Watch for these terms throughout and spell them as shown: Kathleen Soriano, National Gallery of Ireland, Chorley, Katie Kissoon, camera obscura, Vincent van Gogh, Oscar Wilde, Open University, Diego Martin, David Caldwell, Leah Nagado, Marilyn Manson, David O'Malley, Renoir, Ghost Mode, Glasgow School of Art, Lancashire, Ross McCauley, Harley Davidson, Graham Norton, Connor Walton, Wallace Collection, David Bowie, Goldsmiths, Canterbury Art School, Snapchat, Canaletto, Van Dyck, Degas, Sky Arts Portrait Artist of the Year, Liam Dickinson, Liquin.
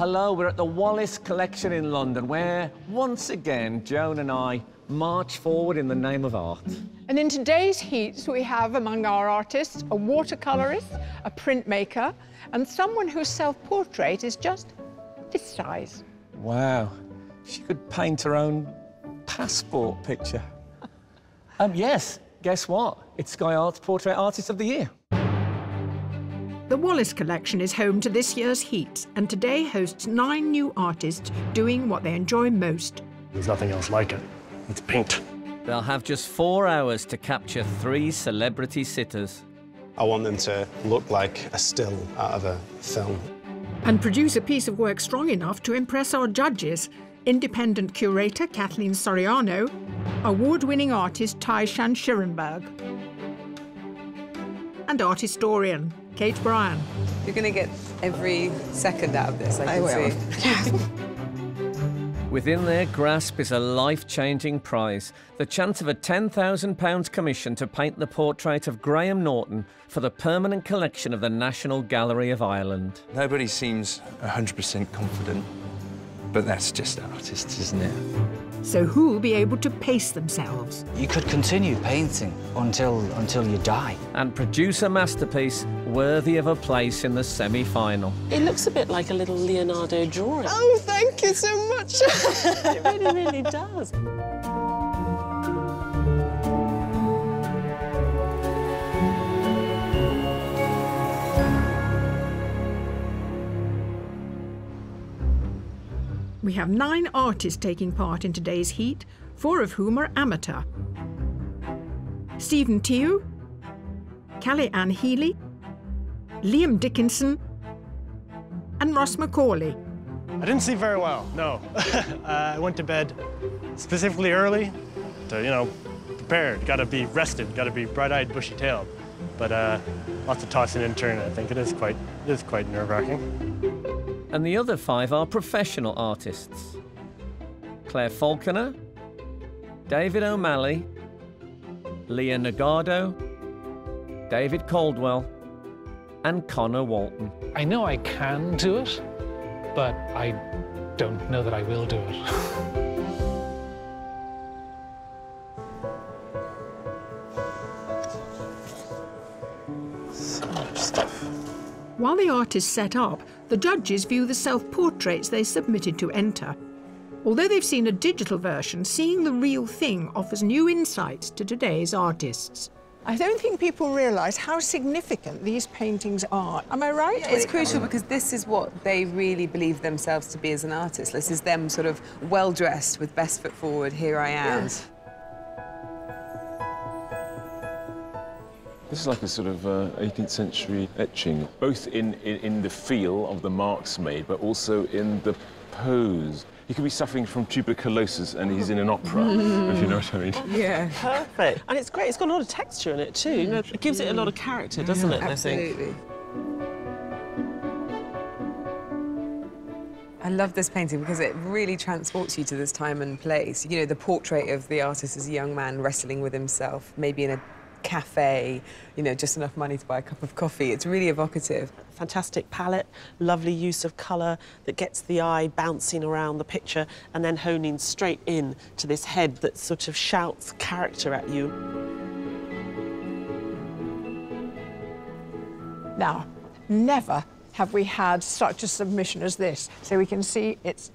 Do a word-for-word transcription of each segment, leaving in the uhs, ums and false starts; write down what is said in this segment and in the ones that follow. Hello, we're at the Wallace Collection in London, where, once again, Joan and I march forward in the name of art. And in today's heats, we have among our artists a watercolorist, a printmaker, and someone whose self-portrait is just this size. Wow. She could paint her own passport picture. um, yes, guess what? It's Sky Arts Portrait Artist of the Year. The Wallace Collection is home to this year's heat, and today hosts nine new artists doing what they enjoy most. There's nothing else like it. It's paint. They'll have just four hours to capture three celebrity sitters. I want them to look like a still out of a film. And produce a piece of work strong enough to impress our judges. Independent curator Kathleen Soriano, award-winning artist Tai Shan Sherenberg, and art historian Kate Bryan. You're going to get every second out of this, I can I see. Will. Within their grasp is a life-changing prize, the chance of a ten thousand pound commission to paint the portrait of Graham Norton for the permanent collection of the National Gallery of Ireland. Nobody seems one hundred percent confident, but that's just artists, isn't it? So who'll be able to pace themselves? You could continue painting until, until you die. And produce a masterpiece worthy of a place in the semi-final. It looks a bit like a little Leonardo drawing. Oh, thank you so much. It really, really does. We have nine artists taking part in today's heat, four of whom are amateur. Stephen Tew, Callie Ann Healy, Liam Dickinson, and Ross McCauley. I didn't sleep very well, no. uh, I went to bed specifically early to, you know, prepared. Got to be rested, got to be bright-eyed, bushy-tailed. But uh, lots of tossing and turning. I think it is quite, it is quite nerve-wracking. And the other five are professional artists. Claire Falconer, David O'Malley, Leah Nagado, David Caldwell, and Connor Walton. I know I can do it, but I don't know that I will do it. While the artists set up, the judges view the self-portraits they submitted to enter. Although they've seen a digital version, seeing the real thing offers new insights to today's artists. I don't think people realise how significant these paintings are. Am I right? Yeah, it's crucial because this is what they really believe themselves to be as an artist. This is them sort of well-dressed with best foot forward, here I am. Yes. This is like a sort of uh, eighteenth century etching, both in, in, in the feel of the marks made, but also in the pose. He could be suffering from tuberculosis and he's in an opera, mm. if you know what I mean. Yeah. Perfect. And it's great. It's got a lot of texture in it, too. You know, it gives it a lot of character, doesn't yeah, it, absolutely. I think? I love this painting because it really transports you to this time and place. You know, the portrait of the artist as a young man wrestling with himself, maybe in a cafe, you know, just enough money to buy a cup of coffee. It's really evocative. Fantastic palette, lovely use of colour that gets the eye bouncing around the picture and then honing straight in to this head that sort of shouts character at you. Now, never have we had such a submission as this, so we can see it's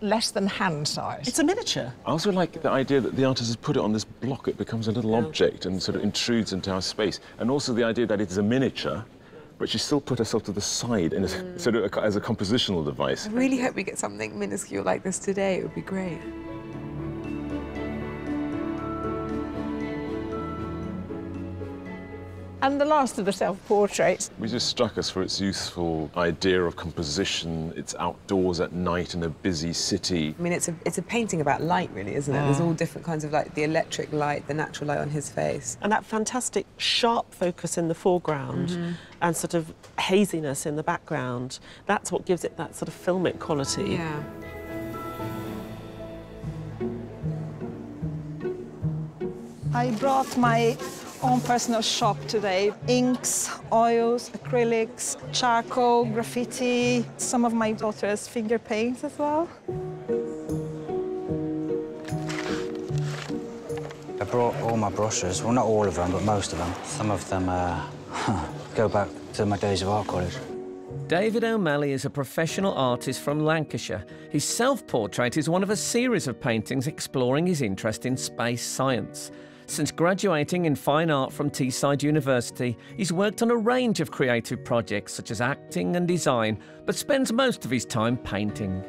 less than hand size. It's a miniature. I also like the idea that the artist has put it on this block. It becomes a little oh. object and sort of intrudes into our space. And also the idea that it's a miniature, but she still put herself to the side in a, mm. sort of a, as a compositional device. I really hope we get something minuscule like this today. It would be great. And the last of the self-portraits. We just struck us for its youthful idea of composition. It's outdoors at night in a busy city. I mean, it's a, it's a painting about light, really, isn't it? Mm. There's all different kinds of light, the electric light, the natural light on his face. And that fantastic sharp focus in the foreground mm-hmm. and sort of haziness in the background. That's what gives it that sort of filmic quality. Yeah. I brought my own personal shop today. Inks, oils, acrylics, charcoal, graffiti, some of my daughter's finger paints as well. I brought all my brushes, well, not all of them, but most of them. Some of them uh, go back to my days of art college. David O'Malley is a professional artist from Lancashire. His self-portrait is one of a series of paintings exploring his interest in space science. Since graduating in fine art from Teesside University, he's worked on a range of creative projects such as acting and design, but spends most of his time painting.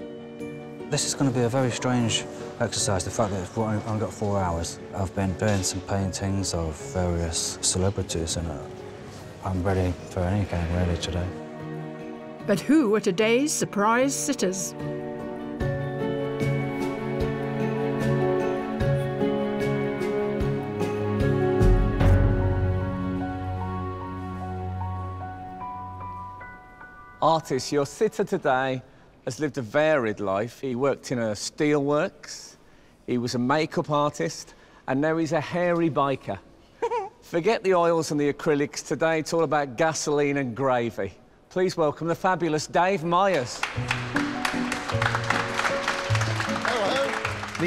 This is going to be a very strange exercise, the fact that I've only got four hours. I've been doing some paintings of various celebrities and I'm ready for any game really today. But who are today's surprise sitters? Artist, your sitter today has lived a varied life. He worked in a steelworks, he was a makeup artist, and now he's a hairy biker. Forget the oils and the acrylics. Today it's all about gasoline and gravy. Please welcome the fabulous Dave Myers. Hello.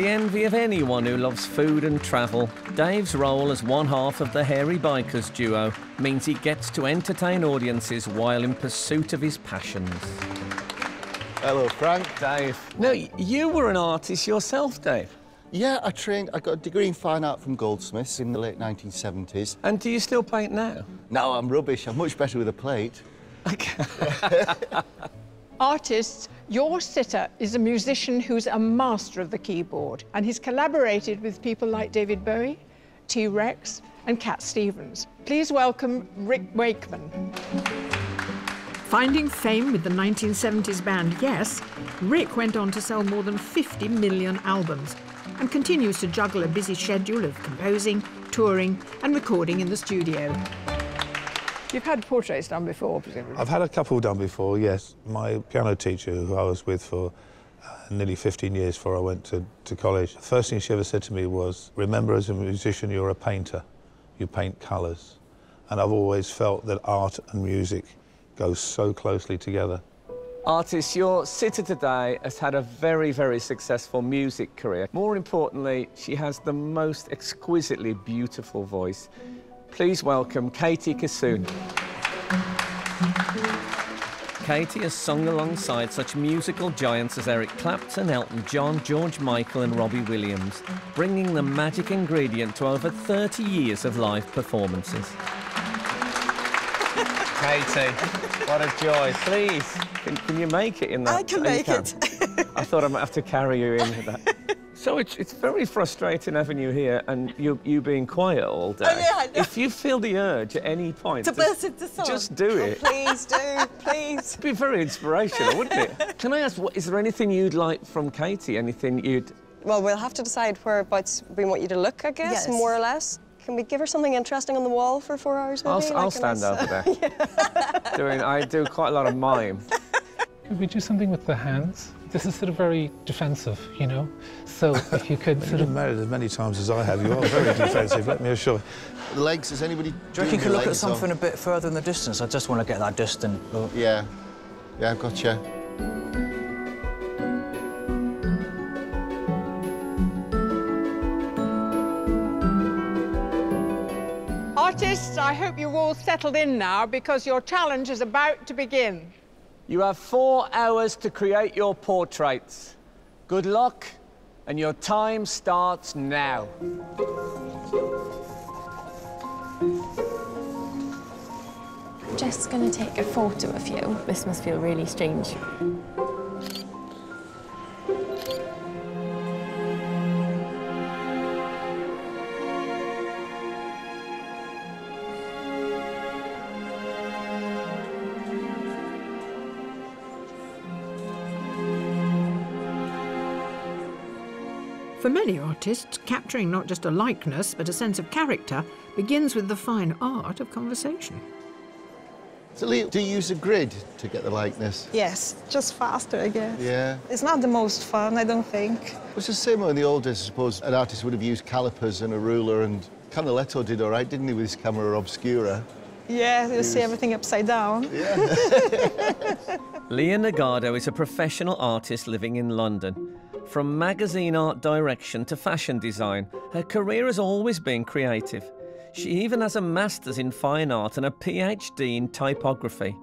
The envy of anyone who loves food and travel, Dave's role as one half of the Hairy Bikers duo means he gets to entertain audiences while in pursuit of his passions. Hello, Frank. Dave. Now, you were an artist yourself, Dave. Yeah, I trained. I got a degree in fine art from Goldsmiths in the late nineteen seventies. And do you still paint now? No, I'm rubbish. I'm much better with a plate. Okay. Artists, your sitter is a musician who's a master of the keyboard, and he's collaborated with people like David Bowie, T-Rex and Cat Stevens. Please welcome Rick Wakeman. Finding fame with the nineteen seventies band Yes, Rick went on to sell more than fifty million albums and continues to juggle a busy schedule of composing, touring and recording in the studio. You've had portraits done before, presumably? I've had a couple done before, yes. My piano teacher, who I was with for uh, nearly fifteen years before I went to, to college, the first thing she ever said to me was, remember, as a musician, you're a painter. You paint colours. And I've always felt that art and music go so closely together. Artist, your sitter today has had a very, very successful music career. More importantly, she has the most exquisitely beautiful voice. Please welcome Katie Kissoon. Katie has sung alongside such musical giants as Eric Clapton, Elton John, George Michael and Robbie Williams, bringing the magic ingredient to over thirty years of live performances. Katie, what a joy. Please, can, can you make it in that? I can oh, make can. it. I thought I might have to carry you into that. So it's, it's very frustrating having you here and you, you being quiet all day. Oh, yeah, I know. If you feel the urge at any point... To burst into song. Just do it. Oh, please do, please. It'd be very inspirational, wouldn't it? Can I ask, what, is there anything you'd like from Katie? Anything you'd... Well, we'll have to decide whereabouts we want you to look, I guess, yes. more or less. Can we give her something interesting on the wall for four hours? Maybe? I'll, like I'll stand over there. Yeah. Doing, I do quite a lot of mime. Could we do something with the hands? This is sort of very defensive, you know? So if you could sort of... You've been married as many times as I have. You are very defensive, let me assure you. Legs, is anybody... Do you reckon you could look at something on? a bit further in the distance? I just want to get that distant look. Yeah. Yeah, I've got you. Artists, I hope you're all settled in now because your challenge is about to begin. You have four hours to create your portraits. Good luck, and your time starts now. I'm just going to take a photo of you. This must feel really strange. For many artists, capturing not just a likeness, but a sense of character begins with the fine art of conversation. So, Leah, do you use a grid to get the likeness? Yes, just faster, I guess. Yeah. It's not the most fun, I don't think. It's the same in the old days, I suppose. An artist would have used calipers and a ruler and Canaletto did all right, didn't he, with his camera obscura? Yeah, you'll see everything upside down. Yeah. Leah Nagado is a professional artist living in London. From magazine art direction to fashion design, her career has always been creative. She even has a master's in fine art and a PhD in typography.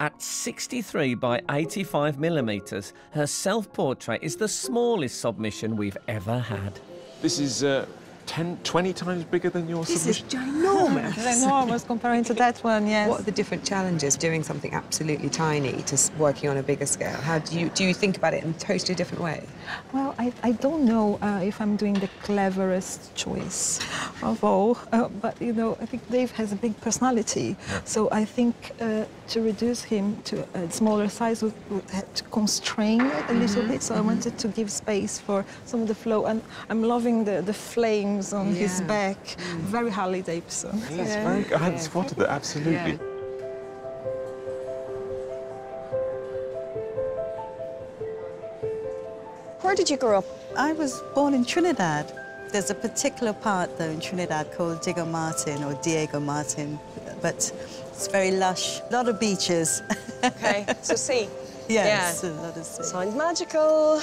At sixty-three by eighty-five millimetres, her self-portrait is the smallest submission we've ever had. This is uh, ten, twenty times bigger than your this submission? This is ginormous. It's enormous comparing to that one, yes. What are the different challenges doing something absolutely tiny to working on a bigger scale? How do you, do you think about it in a totally different way? Well, I, I don't know uh, if I'm doing the cleverest choice of all, uh, but, you know, I think Dave has a big personality. Yeah. So I think uh, to reduce him to a smaller size would, would have to constrain it a little mm-hmm. bit, so mm-hmm. I wanted to give space for some of the flow. And I'm loving the, the flames on yeah. his back. Mm. Very Harley Davidson. Yes, yeah. very good. I hadn't yeah. spotted that, absolutely. Yeah. Where did you grow up? I was born in Trinidad. There's a particular part, though, in Trinidad called Diego Martin, or Diego Martin, but it's very lush. A lot of beaches. OK, so sea. Yes, yeah. a lot of sea. Sounds magical.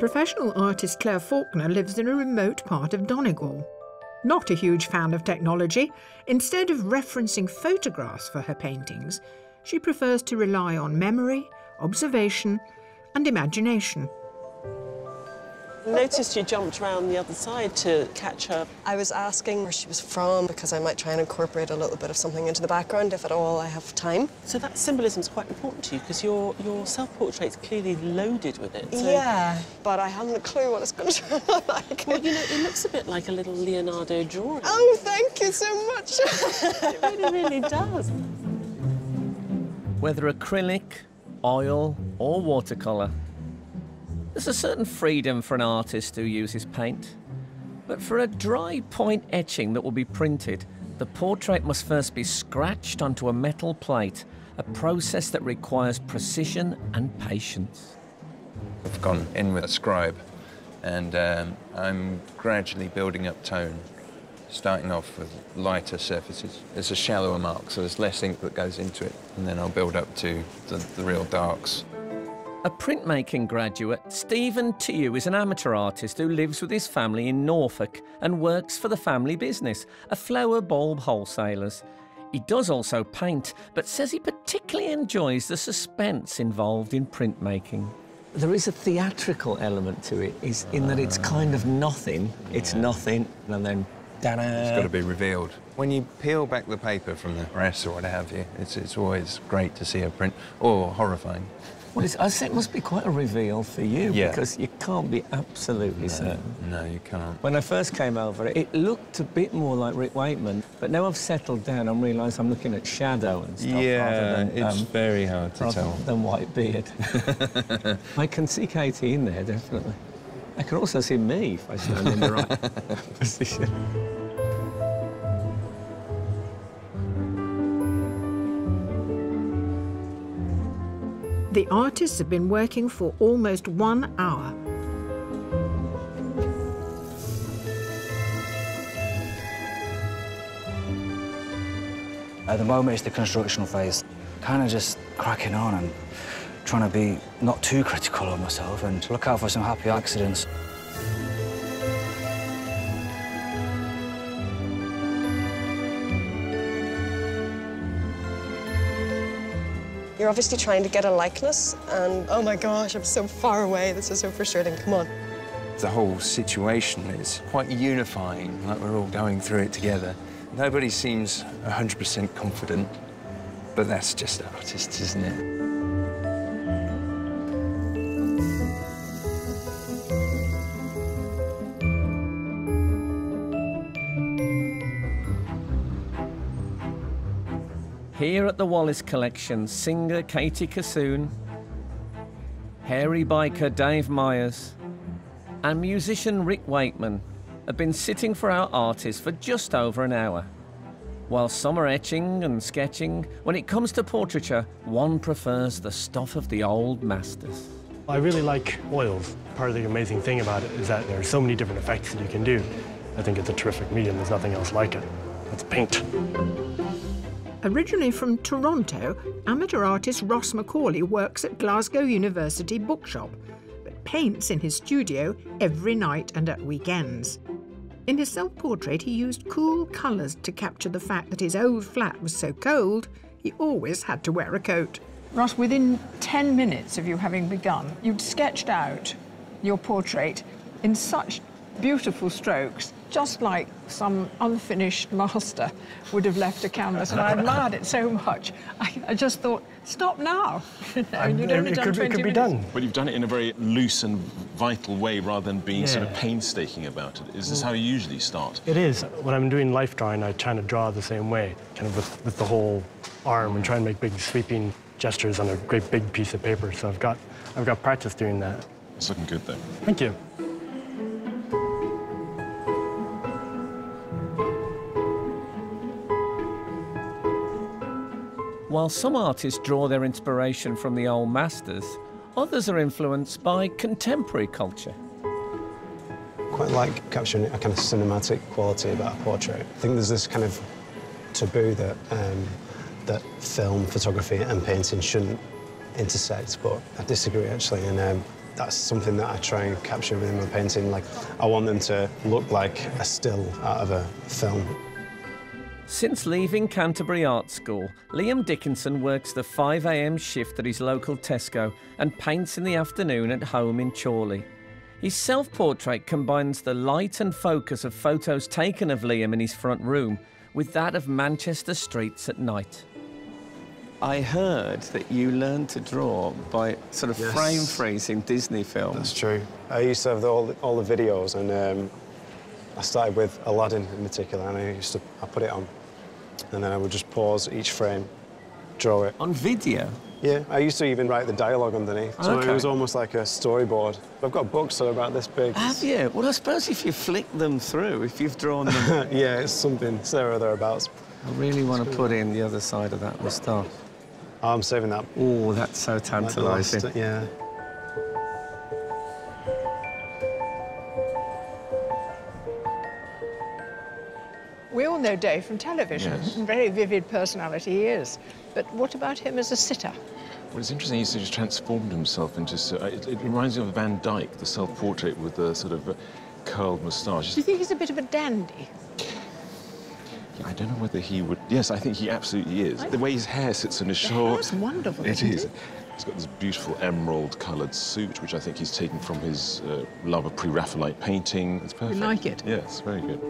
Professional artist Claire Falconer lives in a remote part of Donegal. Not a huge fan of technology, instead of referencing photographs for her paintings, she prefers to rely on memory, observation and imagination. I noticed you jumped round the other side to catch her. I was asking where she was from because I might try and incorporate a little bit of something into the background if at all I have time. So that symbolism is quite important to you because your, your self-portrait's clearly loaded with it. So. Yeah, but I haven't a clue what it's going to turn out like. Well, you know, it looks a bit like a little Leonardo drawing. Oh, thank you so much. It really, really does. Whether acrylic, oil or watercolour. There's a certain freedom for an artist who uses paint. But for a dry point etching that will be printed, the portrait must first be scratched onto a metal plate, a process that requires precision and patience. I've gone in with a scribe and um, I'm gradually building up tone, starting off with lighter surfaces. It's a shallower mark, so there's less ink that goes into it, and then I'll build up to the, the real darks. A printmaking graduate, Stephen Tew is an amateur artist who lives with his family in Norfolk and works for the family business, a flower bulb wholesalers. He does also paint, but says he particularly enjoys the suspense involved in printmaking. There is a theatrical element to it, is in that it's kind of nothing, it's yeah. nothing, and then it's got to be revealed. When you peel back the paper from the press or what have you, it's, it's always great to see a print, or horrifying. Well, it's, I say it must be quite a reveal for you, yeah. because you can't be absolutely no, certain. No, you can't. When I first came over, it looked a bit more like Rick Wakeman, but now I've settled down and realised I'm looking at shadow and stuff. Yeah, rather than, it's um, very hard to rather tell. Than white beard. I can see Katie in there, definitely. I can also see me if I stand in the right position. The artists have been working for almost one hour. At the moment, it's the construction phase. Kind of just cracking on and trying to be not too critical on myself and look out for some happy accidents. You're obviously trying to get a likeness and, oh my gosh, I'm so far away, this is so frustrating, come on. The whole situation is quite unifying, like we're all going through it together. Nobody seems one hundred percent confident, but that's just artists, isn't it? Here at the Wallace Collection, singer Katie Kissoon, hairy biker Dave Myers and musician Rick Wakeman have been sitting for our artists for just over an hour. While some are etching and sketching, when it comes to portraiture, one prefers the stuff of the old masters. I really like oils. Part of the amazing thing about it is that there are so many different effects that you can do. I think it's a terrific medium. There's nothing else like it. It's paint. Originally from Toronto, amateur artist Ross McCauley works at Glasgow University Bookshop, but paints in his studio every night and at weekends. In his self-portrait, he used cool colours to capture the fact that his old flat was so cold, he always had to wear a coat. Ross, within ten minutes of you having begun, you'd sketched out your portrait in such beautiful strokes, just like some unfinished master would have left a canvas, and I admired it so much. I, I just thought, stop now. You know, I, you'd only it, done could, it could be done. But you've done it in a very loose and vital way rather than being yeah. sort of painstaking about it. Is this how you usually start? It is. When I'm doing life drawing, I try to draw the same way, kind of with, with the whole arm and try and make big sweeping gestures on a great big piece of paper. So I've got, I've got practice doing that. It's looking good, though. Thank you. While some artists draw their inspiration from the old masters, others are influenced by contemporary culture. Quite like capturing a kind of cinematic quality about a portrait. I think there's this kind of taboo that, um, that film, photography and painting shouldn't intersect, but I disagree, actually, and um, that's something that I try and capture within my painting. Like, I want them to look like a still out of a film. Since leaving Canterbury Art School, Liam Dickinson works the five a m shift at his local Tesco and paints in the afternoon at home in Chorley. His self-portrait combines the light and focus of photos taken of Liam in his front room with that of Manchester streets at night. I heard that you learned to draw by sort of yes. frame phrasing Disney films. That's true. I used to have the, all, the, all the videos and um, I started with Aladdin in particular, and I used to I put it on, and then I would just pause each frame, draw it. On video? Yeah, I used to even write the dialogue underneath, so okay. it was almost like a storyboard. I've got books that are about this big. Have you? Well, I suppose if you flick them through, if you've drawn them... yeah, it's something, it's there or thereabouts. I really want to put in the other side of that moustache. Oh, I'm saving that. Oh, that's so tantalising. Like yeah. We all know Dave from television. Yes. Very vivid personality he is. But what about him as a sitter? Well, it's interesting, he's just transformed himself into... Uh, it, it reminds me of Van Dyck, the self-portrait with the sort of uh, curled moustache. Do you think he's a bit of a dandy? I don't know whether he would... Yes, I think he absolutely is. I... The way his hair sits on his shore... That's wonderful, It is. It? He's got this beautiful emerald-coloured suit, which I think he's taken from his uh, love of pre-Raphaelite painting. It's perfect. You like it? Yes, very good.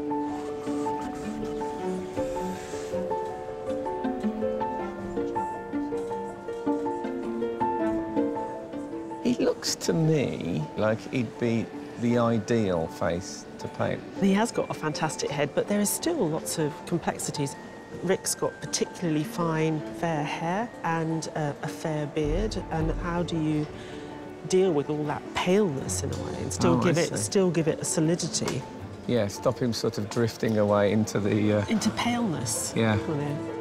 To me, like, he'd be the ideal face to paint. He has got a fantastic head, but there is still lots of complexities. Rick's got particularly fine, fair hair and uh, a fair beard, and how do you deal with all that paleness in a way and still oh, give it, still give it a solidity? Yeah, stop him sort of drifting away into the... Uh... Into paleness. Yeah. You know.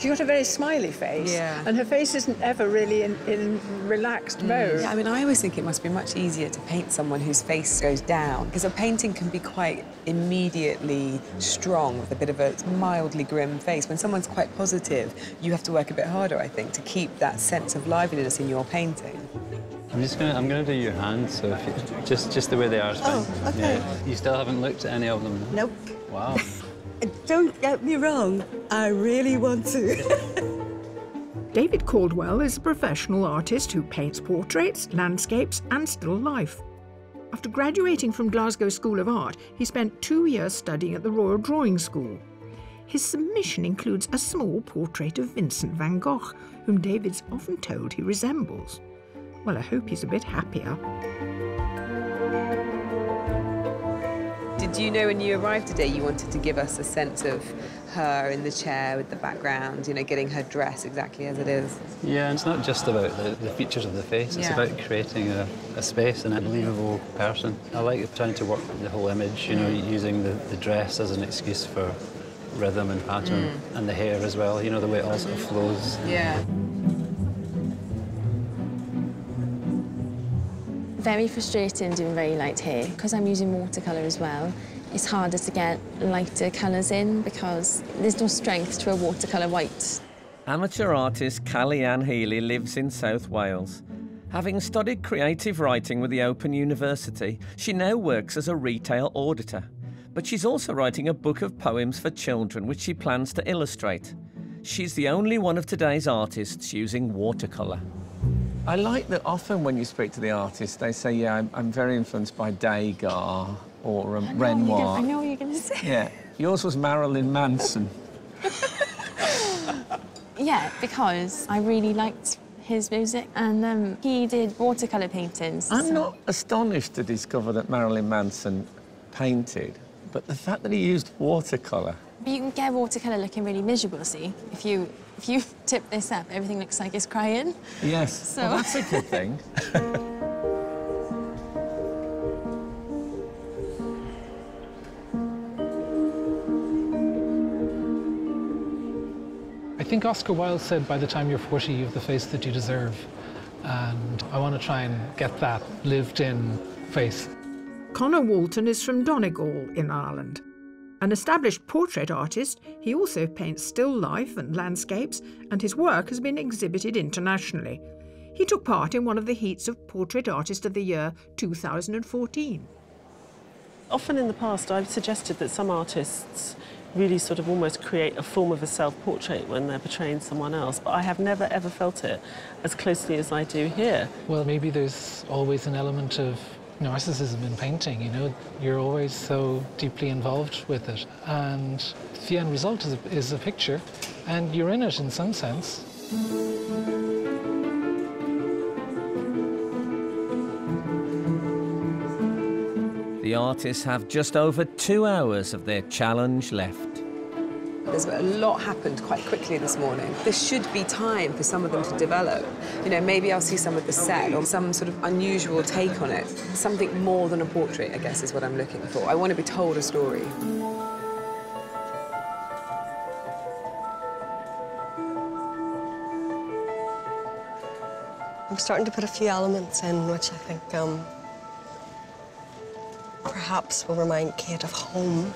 She's got a very smiley face, yeah. and her face isn't ever really in, in relaxed mm. mode. Yeah, I mean, I always think it must be much easier to paint someone whose face goes down, because a painting can be quite immediately strong with a bit of a mildly grim face. When someone's quite positive, you have to work a bit harder, I think, to keep that sense of liveliness in your painting. I'm just gonna, I'm gonna do your hands, so if you, just, just the way they are is fine. Oh, okay. Yeah. You still haven't looked at any of them? Nope. Wow. Don't get me wrong, I really want to. David Caldwell is a professional artist who paints portraits, landscapes and still life. After graduating from Glasgow School of Art, he spent two years studying at the Royal Drawing School. His submission includes a small portrait of Vincent van Gogh, whom David's often told he resembles. Well, I hope he's a bit happier. Did you know when you arrived today you wanted to give us a sense of her in the chair with the background, you know, getting her dress exactly as it is? Yeah, it's not just about the, the features of the face, it's yeah. about creating a, a space and a believable person. I like trying to work the whole image, you know, using the, the dress as an excuse for rhythm and pattern, mm. and the hair as well, you know, the way it all sort of flows. Yeah. Very frustrating doing very light hair. Because I'm using watercolour as well, it's harder to get lighter colours in because there's no strength to a watercolour white. Amateur artist Callie Ann Healy lives in South Wales. Having studied creative writing with the Open University, she now works as a retail auditor. But she's also writing a book of poems for children, which she plans to illustrate. She's the only one of today's artists using watercolour. I like that often when you speak to the artists, they say, yeah, I'm, I'm very influenced by Degas or um, I Renoir. Gonna, I know what you're going to say. Yeah. Yours was Marilyn Manson. Yeah, because I really liked his music, and um, he did watercolour paintings. I'm so. not astonished to discover that Marilyn Manson painted, but the fact that he used watercolour. You can get watercolour looking really miserable, see? If you, if you tip this up, everything looks like it's crying. Yes, so. Well, that's a good thing. I think Oscar Wilde said, by the time you're forty, you have the face that you deserve. And I want to try and get that lived-in face. Connor Walton is from Donegal in Ireland. An established portrait artist, he also paints still life and landscapes, and his work has been exhibited internationally. He took part in one of the heats of Portrait Artist of the Year two thousand fourteen. Often in the past, I've suggested that some artists really sort of almost create a form of a self-portrait when they're portraying someone else, but I have never, ever felt it as closely as I do here. Well, maybe there's always an element of narcissism in painting, you know, you're always so deeply involved with it. And the end result is a, is a picture, and you're in it in some sense. The artists have just over two hours of their challenge left. There's a lot happened quite quickly this morning. There should be time for some of them to develop. You know, maybe I'll see some of the set or some sort of unusual take on it. Something more than a portrait, I guess, is what I'm looking for. I want to be told a story. I'm starting to put a few elements in which I think um, perhaps will remind Kate of home.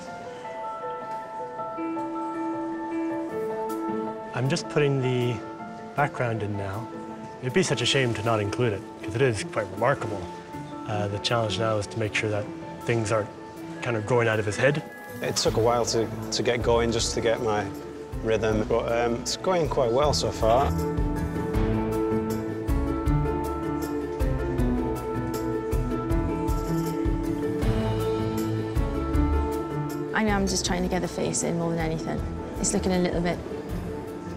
I'm just putting the background in now. It'd be such a shame to not include it, because it is quite remarkable. Uh, the challenge now is to make sure that things aren't kind of growing out of his head. It took a while to, to get going, just to get my rhythm, but um, it's going quite well so far. I mean, I'm just trying to get the face in more than anything. It's looking a little bit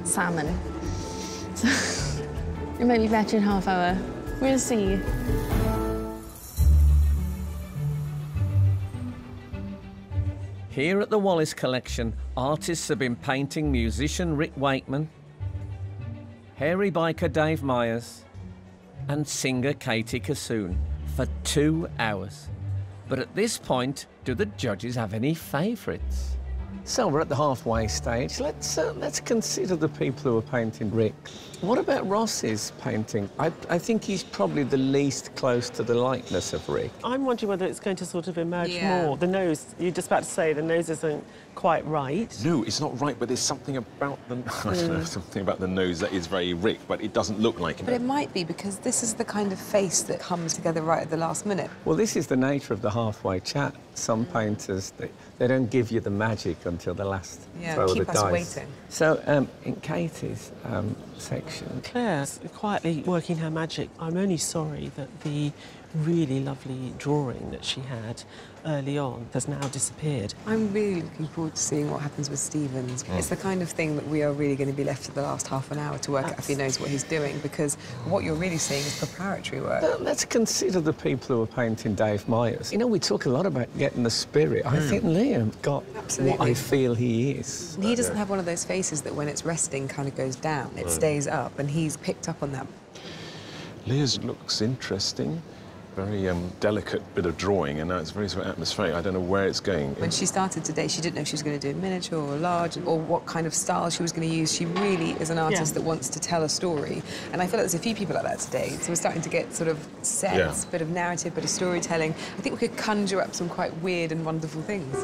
salmon. So it might be better in half hour. We'll see. Here at the Wallace Collection, artists have been painting musician Rick Wakeman, hairy biker Dave Myers, and singer Katie Kissoon for two hours. But at this point, do the judges have any favourites? So we're at the halfway stage. Let's uh, let's consider the people who are painting Rick. What about Ross's painting? I, I think he's probably the least close to the likeness of Rick. I'm wondering whether it's going to sort of emerge yeah. more. The nose, you're just about to say the nose isn't quite right. No, it's not right, but there's something about the mm. I don't know, something about the nose that is very Rick, but it doesn't look like him. But it might be because this is the kind of face that comes together right at the last minute. Well, this is the nature of the halfway chat. Some painters, they, they don't give you the magic until the last yeah, throw of the dice. Yeah, keep us waiting. So, um, in Katie's um, section... Claire's quietly working her magic. I'm only sorry that the really lovely drawing that she had early on has now disappeared. I'm really looking forward to seeing what happens with Stevens. Mm. It's the kind of thing that we are really going to be left for the last half an hour to work That's... out if he knows what he's doing, because what you're really seeing is preparatory work. Now, let's consider the people who are painting Dave Myers. You know, we talk a lot about getting the spirit. Mm. I think Liam got Absolutely. what I feel he is. He doesn't have one of those faces that when it's resting kind of goes down. It mm. stays up, and he's picked up on that. Liam's looks interesting. very um, delicate bit of drawing, and now it's very sort of atmospheric. I don't know where it's going. When she started today, she didn't know if she was going to do miniature or large or what kind of style she was going to use. She really is an artist yeah. that wants to tell a story. And I feel like there's a few people like that today. So we're starting to get sort of sets, yeah. bit of narrative, bit of storytelling. I think we could conjure up some quite weird and wonderful things.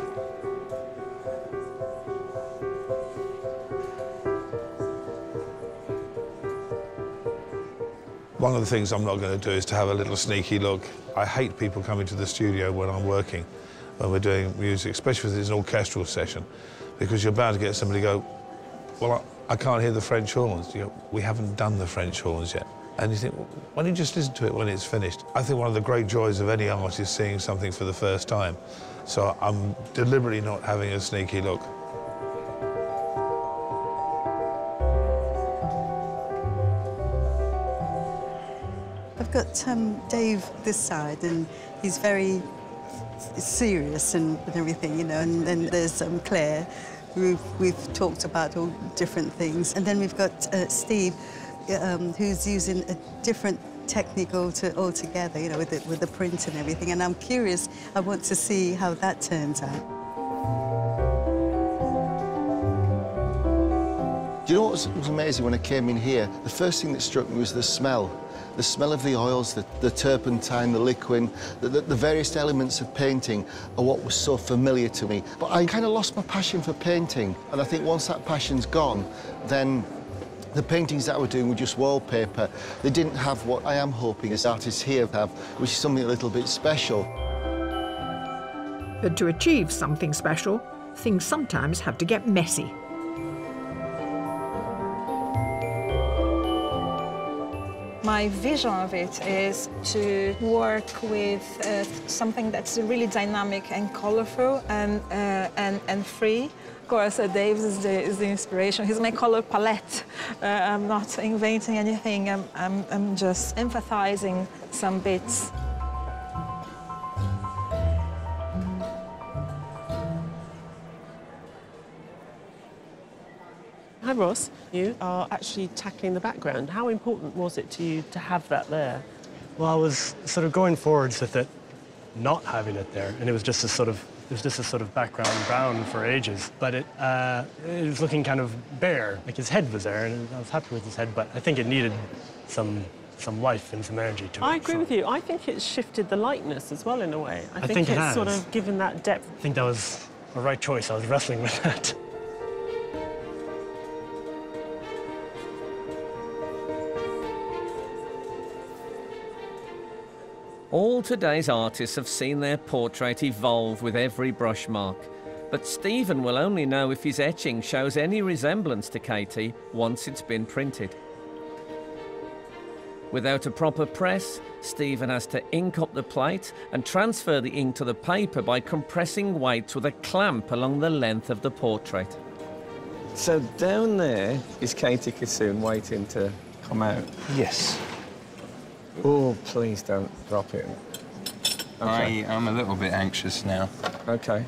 One of the things I'm not going to do is to have a little sneaky look. I hate people coming to the studio when I'm working, when we're doing music, especially if it's an orchestral session, because you're bound to get somebody to go, well, I, I can't hear the French horns. You know, we haven't done the French horns yet. And you think, well, why don't you just listen to it when it's finished? I think one of the great joys of any art is seeing something for the first time. So I'm deliberately not having a sneaky look. I've got um, Dave this side, and he's very serious and everything, you know, and then there's um, Claire, who we've talked about all different things. And then we've got uh, Steve, um, who's using a different technique altogether, you know, with the, with the print and everything. And I'm curious, I want to see how that turns out. Do you know what was, was amazing when I came in here? The first thing that struck me was the smell. The smell of the oils, the, the turpentine, the liquin, the, the, the various elements of painting are what was so familiar to me. But I kind of lost my passion for painting. And I think once that passion's gone, then the paintings that I were doing were just wallpaper. They didn't have what I am hoping as artists here have, which is something a little bit special. But to achieve something special, things sometimes have to get messy. My vision of it is to work with uh, something that's really dynamic and colourful and, uh, and, and free. Of course, uh, Dave is the, is the inspiration. He's my colour palette. Uh, I'm not inventing anything. I'm, I'm, I'm just emphasising some bits. Hi Ross, you are actually tackling the background. How important was it to you to have that there? Well, I was sort of going forwards with it, not having it there, and it was just a sort of it was just a sort of background brown for ages. But it uh, it was looking kind of bare, like his head was there, and I was happy with his head, but I think it needed some some life and some energy to it. I agree so. with you. I think it shifted the lightness as well in a way. I, I think, think it's it has. sort of given that depth. I think that was a right choice. I was wrestling with that. All today's artists have seen their portrait evolve with every brush mark, but Stephen will only know if his etching shows any resemblance to Katie once it's been printed. Without a proper press, Stephen has to ink up the plate and transfer the ink to the paper by compressing weights with a clamp along the length of the portrait. So down there is Katie Kissoon waiting to come out? Yes. Oh, please don't drop it. Okay. I, I'm a little bit anxious now. OK.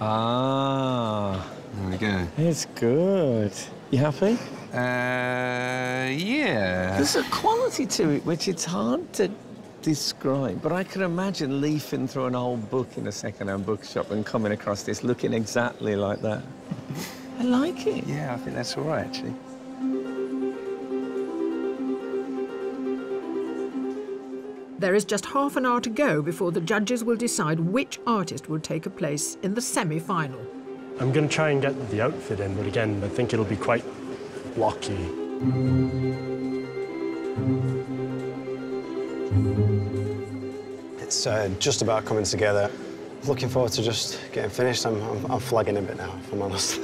Ah. There we go. It's good. You happy? Uh, yeah. There's a quality to it which it's hard to describe, but I can imagine leafing through an old book in a second-hand bookshop and coming across this looking exactly like that. I like it. Yeah, I think that's all right, actually. There is just half an hour to go before the judges will decide which artist will take a place in the semi-final. I'm going to try and get the outfit in, but again, I think it'll be quite blocky. It's uh, just about coming together. Looking forward to just getting finished. I'm, I'm, I'm flagging a bit now, if I'm honest.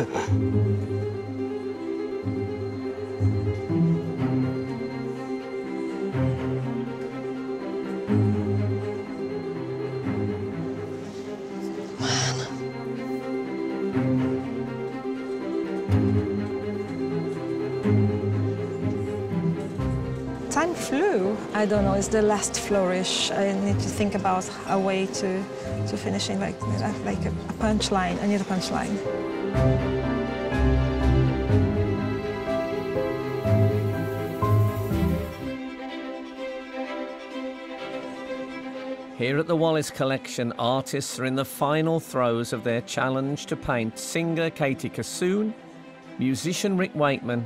I don't know, it's the last flourish. I need to think about a way to, to finish it, like, like a punchline. I need a punchline. Here at the Wallace Collection, artists are in the final throes of their challenge to paint singer Katie Kissoon, musician Rick Wakeman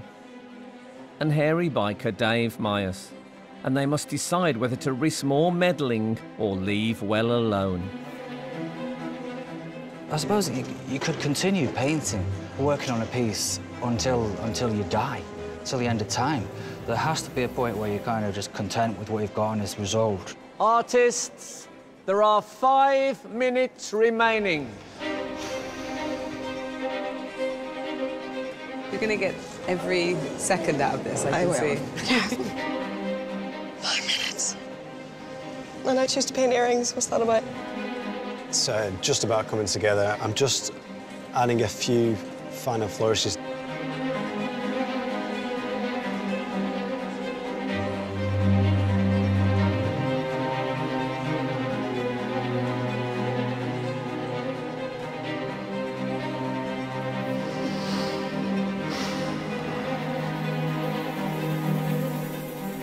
and hairy biker Dave Myers, and they must decide whether to risk more meddling or leave well alone. I suppose you, you could continue painting, working on a piece until, until you die, till the end of time. There has to be a point where you're kind of just content with what you've got and it's resolved. Artists, there are five minutes remaining. You're going to get every second out of this, I can I see. Five minutes. When I choose to paint earrings, what's that about? It's uh, just about coming together. I'm just adding a few final flourishes.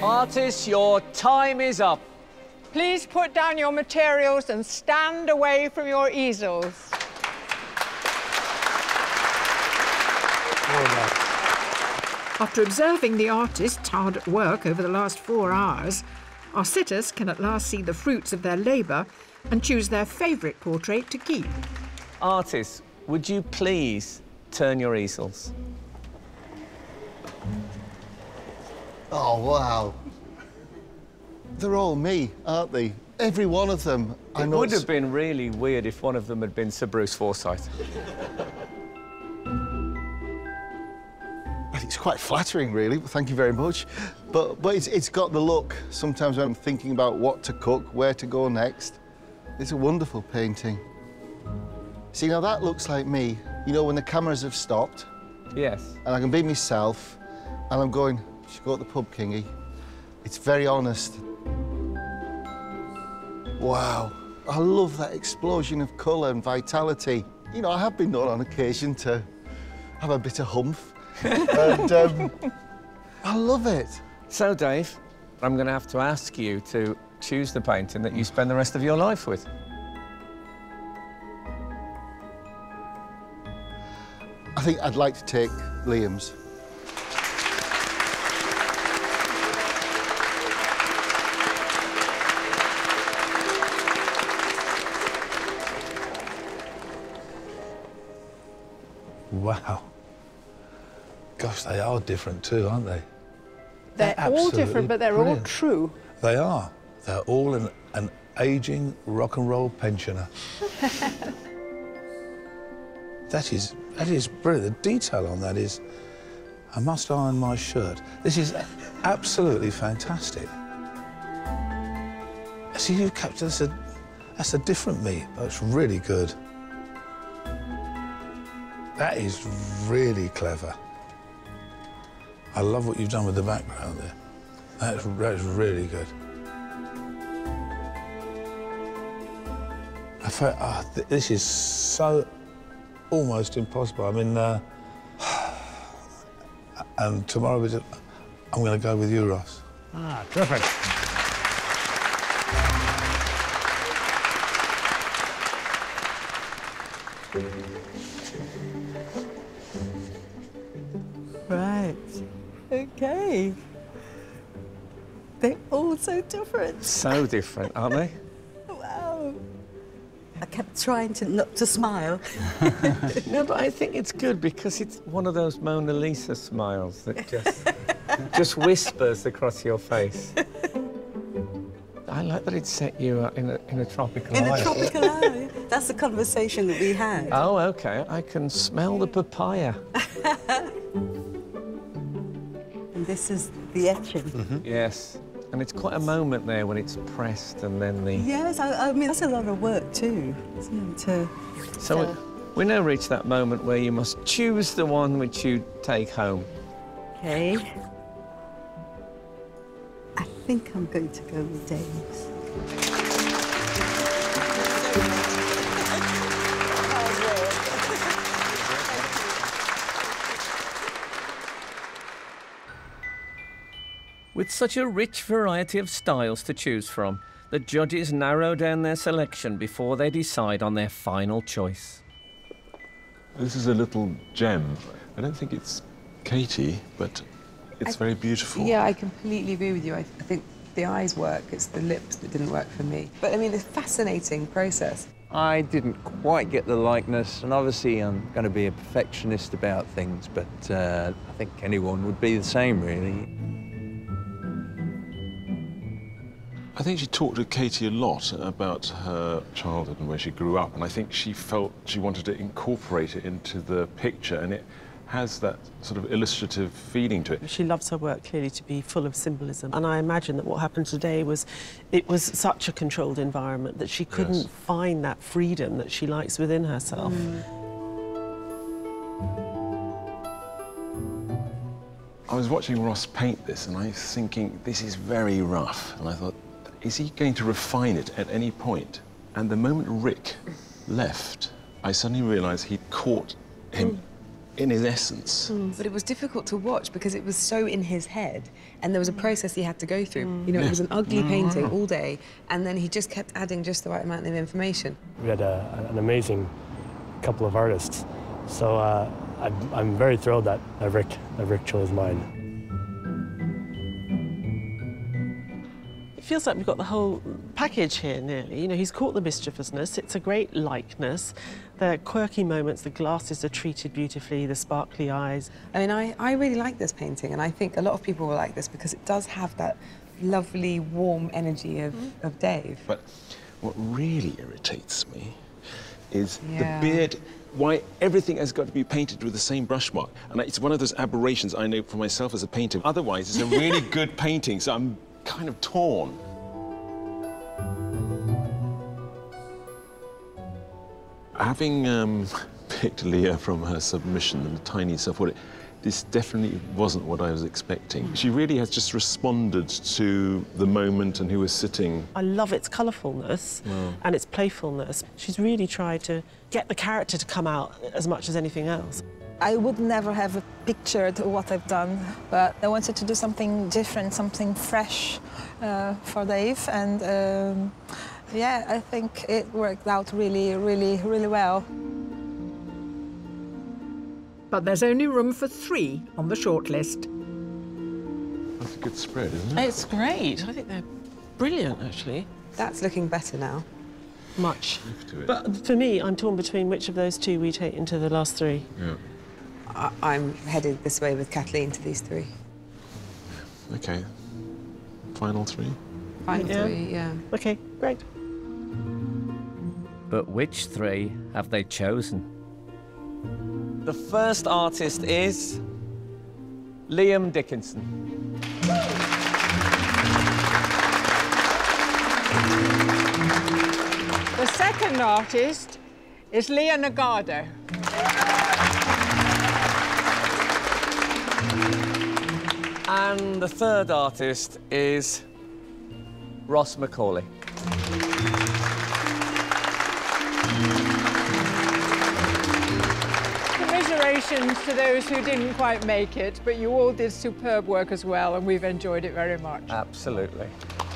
Artists, your time is up. Please put down your materials and stand away from your easels. After observing the artists' hard work over the last four hours, our sitters can at last see the fruits of their labour and choose their favourite portrait to keep. Artists, would you please turn your easels? Oh, wow. They're all me, aren't they? Every one of them. It would have been really weird if one of them had been Sir Bruce Forsyth. I think it's quite flattering, really, but thank you very much. But, but it's, it's got the look. Sometimes when I'm thinking about what to cook, where to go next, it's a wonderful painting. See, now that looks like me. You know, when the cameras have stopped. Yes. And I can be myself, and I'm going, you should go to the pub, Kingy. It's very honest. Wow, I love that explosion of colour and vitality. You know, I have been known on occasion to have a bit of humph. and um, I love it. So, Dave, I'm going to have to ask you to choose the painting that you spend the rest of your life with. I think I'd like to take Liam's. Wow. Gosh, they are different too, aren't they? They're, they're all different, but they're brilliant. All true. They are. They're all an, an ageing rock and roll pensioner. that is that is brilliant. The detail on that is, I must iron my shirt. This is absolutely fantastic. See, you've captured that's a, that's a different me. That's really good. That is really clever. I love what you've done with the background there. That's, that's really good. I felt, oh, th this is so almost impossible. I mean, uh, and tomorrow we just, I'm going to go with you, Ross. Ah, terrific. Right. Okay. They're all so different. So different, aren't they? Wow. I kept trying to not to smile. No, but I think it's good because it's one of those Mona Lisa smiles that just just whispers across your face. I like that it set you up in a, in a tropical in eye. In a tropical eye. That's the conversation that we had. Oh, OK. I can smell the papaya. And this is the etching. Mm-hmm. Yes. And it's quite a moment there when it's pressed and then the... Yes, I, I mean, that's a lot of work too, isn't it? To, so to... we, we now reach that moment where you must choose the one which you take home. OK. I think I'm going to go with Dave's. With such a rich variety of styles to choose from, the judges narrow down their selection before they decide on their final choice. This is a little gem. I don't think it's Katie, but it's I, very beautiful. Yeah, I completely agree with you. I, I think the eyes work, it's the lips that didn't work for me. But I mean, it's a fascinating process. I didn't quite get the likeness, and obviously I'm going to be a perfectionist about things, but uh, I think anyone would be the same, really. I think she talked to Katie a lot about her childhood and where she grew up, and I think she felt she wanted to incorporate it into the picture, and it has that sort of illustrative feeling to it. She loves her work, clearly, to be full of symbolism, and I imagine that what happened today was it was such a controlled environment that she couldn't yes. find that freedom that she likes within herself. Mm. I was watching Ross paint this, and I was thinking, this is very rough, and I thought, is he going to refine it at any point? And the moment Rick left, I suddenly realised he'd caught him mm. in his essence. Mm. But it was difficult to watch because it was so in his head, and there was a process he had to go through. Mm. You know, it was an ugly painting all day, and then he just kept adding just the right amount of information. We had a, an amazing couple of artists, so uh, I'm, I'm very thrilled that Rick, that Rick chose mine. It feels like we've got the whole package here, nearly. You know, he's caught the mischievousness, it's a great likeness. The quirky moments, the glasses are treated beautifully, the sparkly eyes. I mean, I, I really like this painting, and I think a lot of people will like this because it does have that lovely, warm energy of, mm. of Dave. But what really irritates me is yeah. the beard, why everything has got to be painted with the same brush mark. And it's one of those aberrations I know for myself as a painter. Otherwise, it's a really good painting, so I'm kind of torn. Having um, picked Leah from her submission and a tiny self-audit, this definitely wasn't what I was expecting. She really has just responded to the moment and who was sitting. I love its colourfulness wow. and its playfulness. She's really tried to get the character to come out as much as anything else. I would never have pictured what I've done, but I wanted to do something different, something fresh uh, for Dave, and um, yeah, I think it worked out really, really, really well. But there's only room for three on the shortlist. That's a good spread, isn't it? It's great. I think they're brilliant, actually. That's looking better now. Much. But for me, I'm torn between which of those two we take into the last three. Yeah. I'm headed this way with Kathleen to these three. OK. Final three? Final yeah. three, yeah. OK, great. But which three have they chosen? The first artist is Liam Dickinson. The second artist is Leah Nagado. And the third artist is Ross McCauley. Commiserations to those who didn't quite make it, but you all did superb work as well, and we've enjoyed it very much. Absolutely.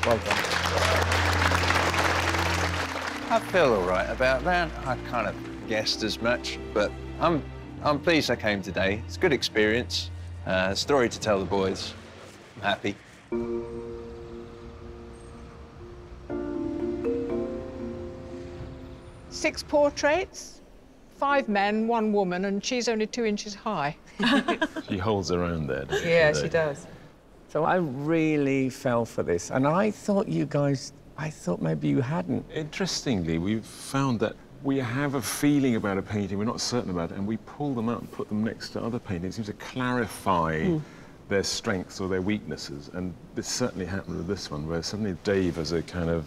Well done. I feel all right about that. I kind of guessed as much, but I'm, I'm pleased I came today. It's a good experience. Uh, story to tell the boys. I'm happy. Six portraits, five men, one woman, and she's only two inches high. She holds her own there, doesn't she? Yeah, she does. So I really fell for this, and I thought you guys, I thought maybe you hadn't. Interestingly, we've found that we have a feeling about a painting, we're not certain about it, and we pull them out and put them next to other paintings. It seems to clarify mm. their strengths or their weaknesses, and this certainly happened with this one, where suddenly Dave, as a kind of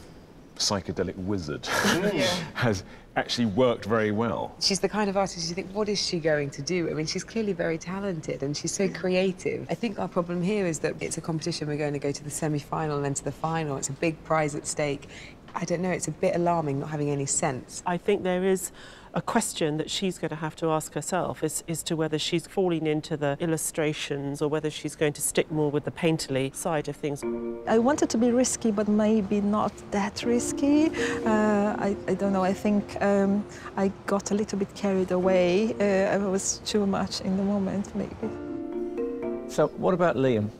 psychedelic wizard, yeah. has actually worked very well. She's the kind of artist you think, what is she going to do? I mean, she's clearly very talented, and she's so creative. I think our problem here is that it's a competition. We're going to go to the semi-final and then to the final. It's a big prize at stake. I don't know, it's a bit alarming not having any sense. I think there is a question that she's going to have to ask herself is, is to whether she's falling into the illustrations or whether she's going to stick more with the painterly side of things. I wanted to be risky, but maybe not that risky. Uh, I, I don't know, I think um, I got a little bit carried away. Uh, I was too much in the moment, maybe. So what about Liam?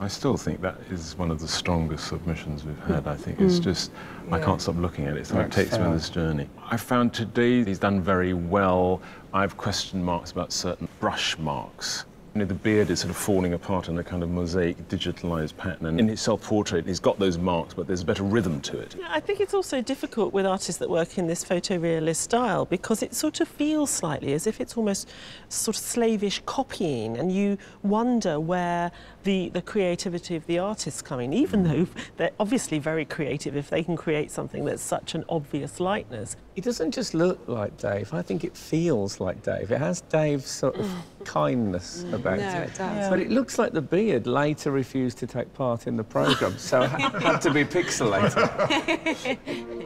I still think that is one of the strongest submissions we've had, I think. Mm. It's just, yeah. I can't stop looking at it, so it takes me on this journey. I found today he's done very well. I have question marks about certain brush marks. You know, the beard is sort of falling apart in a kind of mosaic, digitalised pattern. And in his self-portrait, he's got those marks, but there's a better rhythm to it. Yeah, I think it's also difficult with artists that work in this photorealist style because it sort of feels slightly as if it's almost sort of slavish copying, and you wonder where the, the creativity of the artist's coming, even though they're obviously very creative if they can create something that's such an obvious likeness. It doesn't just look like Dave. I think it feels like Dave. It has Dave's sort of kindness about About no, it. It does. Yeah. But it looks like the beard later refused to take part in the programme, so it had to be pixelated.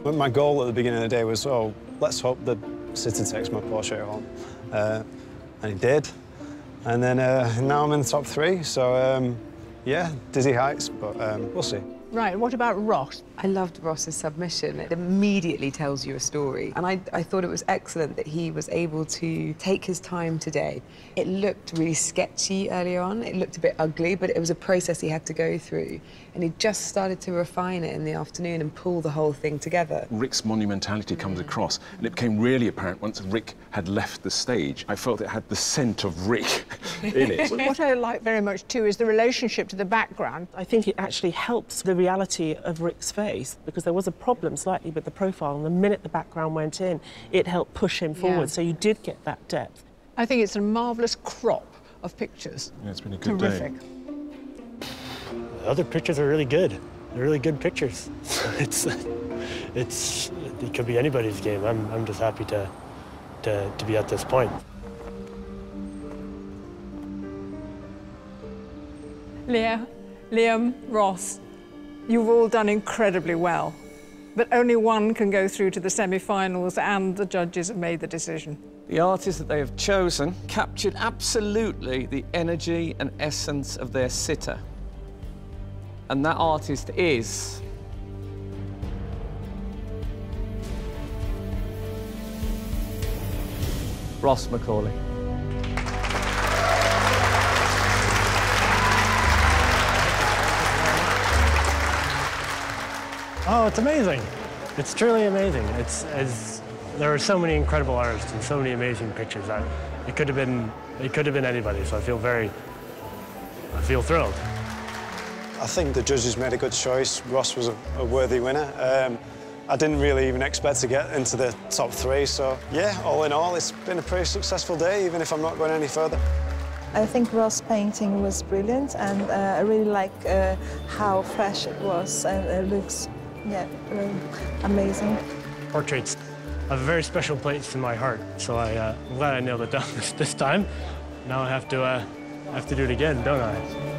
But my goal at the beginning of the day was, oh, let's hope the sitter takes my portrait home. Uh, and he did. And then uh, now I'm in the top three, so, um, yeah, dizzy heights, but um, we'll see. Right, what about Ross? I loved Ross's submission. It immediately tells you a story. And I, I thought it was excellent that he was able to take his time today. It looked really sketchy earlier on. It looked a bit ugly, but it was a process he had to go through. And he just started to refine it in the afternoon and pull the whole thing together. Rick's monumentality comes across, and it became really apparent once Rick had left the stage. I felt it had the scent of Rick in it. What I like very much, too, is the relationship to the background. I think it actually helps the reality of Rick's face, because there was a problem slightly with the profile, and the minute the background went in, it helped push him forward, yeah. So you did get that depth. I think it's a marvellous crop of pictures. Yeah, it's been a good Terrific. Day. The other pictures are really good. They're really good pictures. it's, it's, it could be anybody's game. I'm, I'm just happy to, to, to be at this point. Leah, Liam, Ross. You've all done incredibly well, but only one can go through to the semi-finals, and the judges have made the decision. The artists that they have chosen captured absolutely the energy and essence of their sitter. And that artist is... Ross McCauley. Oh, it's amazing. It's truly amazing. It's, it's there are so many incredible artists and so many amazing pictures. I, it could have been it could have been anybody. So I feel very I feel thrilled. I think the judges made a good choice. Ross was a, a worthy winner. Um, I didn't really even expect to get into the top three. So yeah, all in all, it's been a pretty successful day, even if I'm not going any further. I think Ross's painting was brilliant, and uh, I really like uh, how fresh it was, and it looks. Yeah, really amazing. Portraits have a very special place in my heart, so I, uh, I'm glad I nailed it down this, this time. Now I have to, uh, have to do it again, don't I?